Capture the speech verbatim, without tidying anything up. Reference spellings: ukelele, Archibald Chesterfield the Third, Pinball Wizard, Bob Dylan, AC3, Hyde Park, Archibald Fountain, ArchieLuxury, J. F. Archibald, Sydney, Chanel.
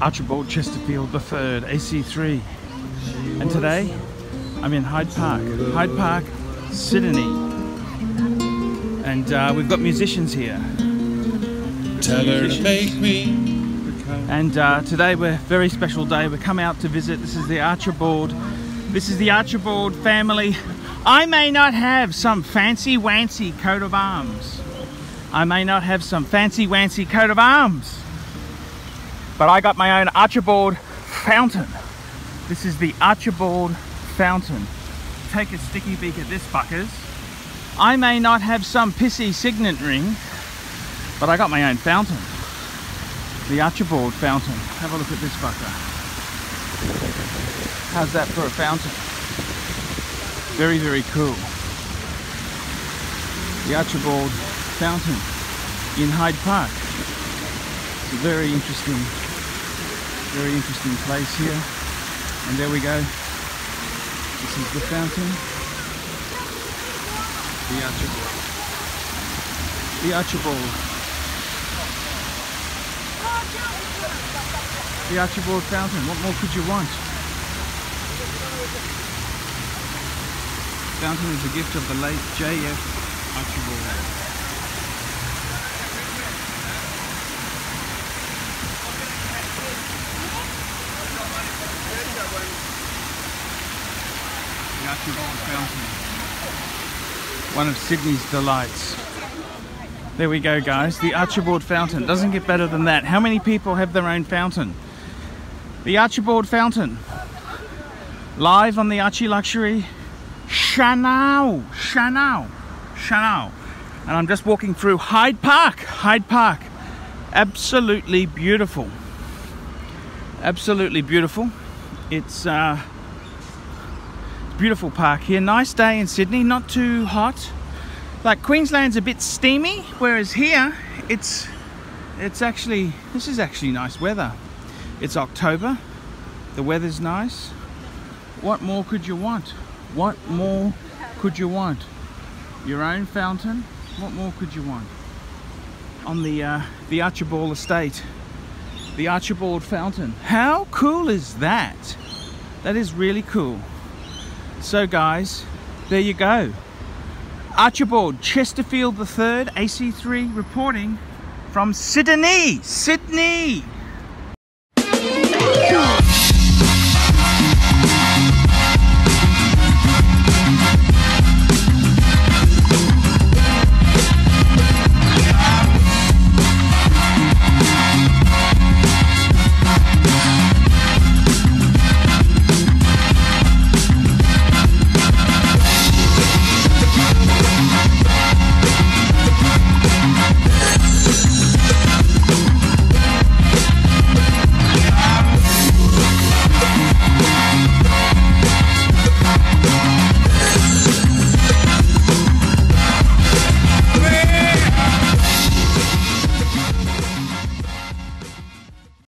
Archibald Chesterfield the Third, A C three. And today, I'm in Hyde Park, Hyde Park, Sydney. And uh, we've got musicians here. Tell her to make me. And uh, today we're a very special day. We come out to visit. This is the Archibald. This is the Archibald family. I may not have some fancy wancy coat of arms. I may not have some fancy wancy coat of arms. But I got my own Archibald Fountain. This is the Archibald Fountain. Take a sticky beak at this, fuckers. I may not have some pissy signet ring, but I got my own fountain. The Archibald Fountain. Have a look at this fucker. How's that for a fountain? Very, very cool. The Archibald Fountain in Hyde Park. It's a very interesting, very interesting place here. And there we go. This is the fountain. The Archibald. The Archibald. The Archibald Fountain. What more could you want? The fountain is a gift of the late J F Archibald. The Archibald Fountain. One of Sydney's delights. There we go, guys. The Archibald Fountain. Doesn't get better than that. How many people have their own fountain? The Archibald Fountain, live on the ArchieLuxury, Chanel, Chanel, Chanel. And I'm just walking through Hyde Park, Hyde Park. Absolutely beautiful, absolutely beautiful. It's a uh, beautiful park here. Nice day in Sydney, not too hot. Like Queensland's a bit steamy, whereas here, it's, it's actually, this is actually nice weather. It's October, the weather's nice. What more could you want? What more could you want? Your own fountain, what more could you want? On the, uh, the Archibald estate, the Archibald Fountain. How cool is that? That is really cool. So guys, there you go. Archibald Chesterfield the Third, A C three reporting from Sydney, Sydney.